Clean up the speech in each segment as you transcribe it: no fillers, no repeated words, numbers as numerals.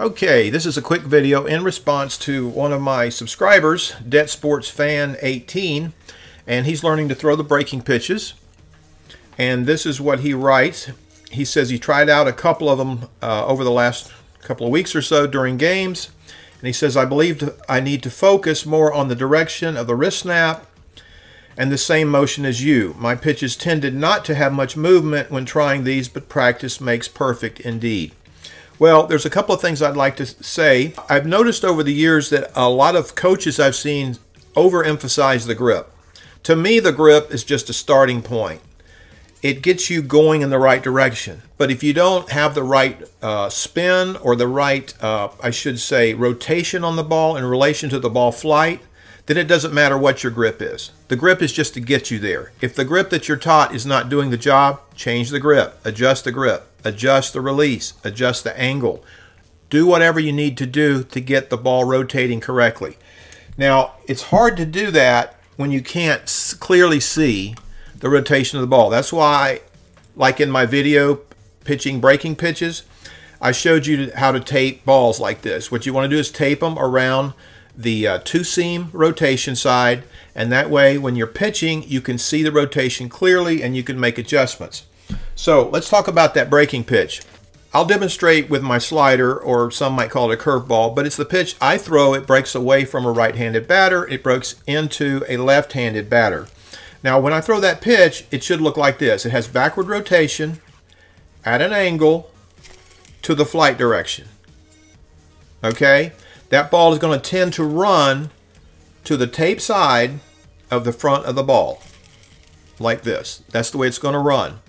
Okay, this is a quick video in response to one of my subscribers, DebtSportsFan18, and he's learning to throw the breaking pitches. And this is what he writes. He says he tried out a couple of them over the last couple of weeks or so during games. And he says, I believe I need to focus more on the direction of the wrist snap and the same motion as you. My pitches tended not to have much movement when trying these, but practice makes perfect indeed. Well, there's a couple of things I'd like to say. I've noticed over the years that a lot of coaches I've seen overemphasize the grip. To me, the grip is just a starting point. It gets you going in the right direction. But if you don't have the right spin or the right, I should say, rotation on the ball in relation to the ball flight, then it doesn't matter what your grip is. The grip is just to get you there. If the grip that you're taught is not doing the job, change the grip, adjust the grip, adjust the release, adjust the angle. Do whatever you need to do to get the ball rotating correctly. Now, it's hard to do that when you can't clearly see the rotation of the ball. That's why, like in my video, pitching breaking pitches, I showed you how to tape balls like this. What you want to do is tape them around the two-seam rotation side, and that way when you're pitching you can see the rotation clearly and you can make adjustments. So let's talk about that breaking pitch. I'll demonstrate with my slider, or some might call it a curveball, but it's the pitch I throw. It breaks away from a right-handed batter. It breaks into a left-handed batter. Now when I throw that pitch, it should look like this. It has backward rotation at an angle to the flight direction. Okay? That ball is going to tend to run to the tape side of the front of the ball, like this. That's the way it's going to run.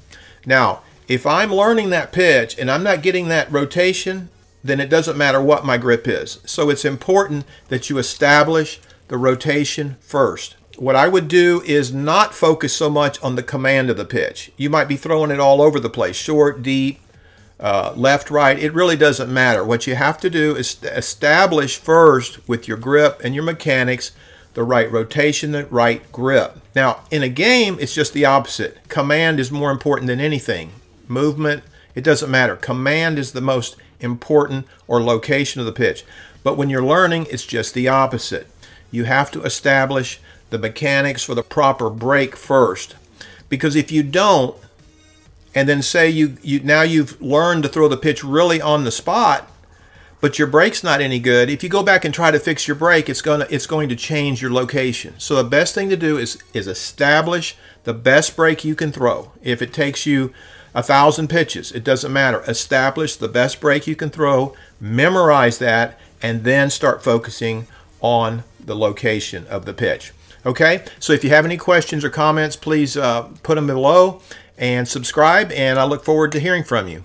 Now, if I'm learning that pitch and I'm not getting that rotation, then it doesn't matter what my grip is. So it's important that you establish the rotation first. What I would do is not focus so much on the command of the pitch. You might be throwing it all over the place, short, deep, left, right. It really doesn't matter. What you have to do is establish first with your grip and your mechanics the right rotation, the right grip. Now in a game it's just the opposite. Command is more important than anything. Movement, it doesn't matter. Command is the most important, or location of the pitch. But when you're learning, it's just the opposite. You have to establish the mechanics for the proper break first, because if you don't, and then say you've learned to throw the pitch really on the spot, but your break's not any good. If you go back and try to fix your break, it's going to change your location. So the best thing to do is establish the best break you can throw. If it takes you 1,000 pitches, it doesn't matter. Establish the best break you can throw, memorize that, and then start focusing on the location of the pitch. Okay, so if you have any questions or comments, please put them below and subscribe, and I look forward to hearing from you.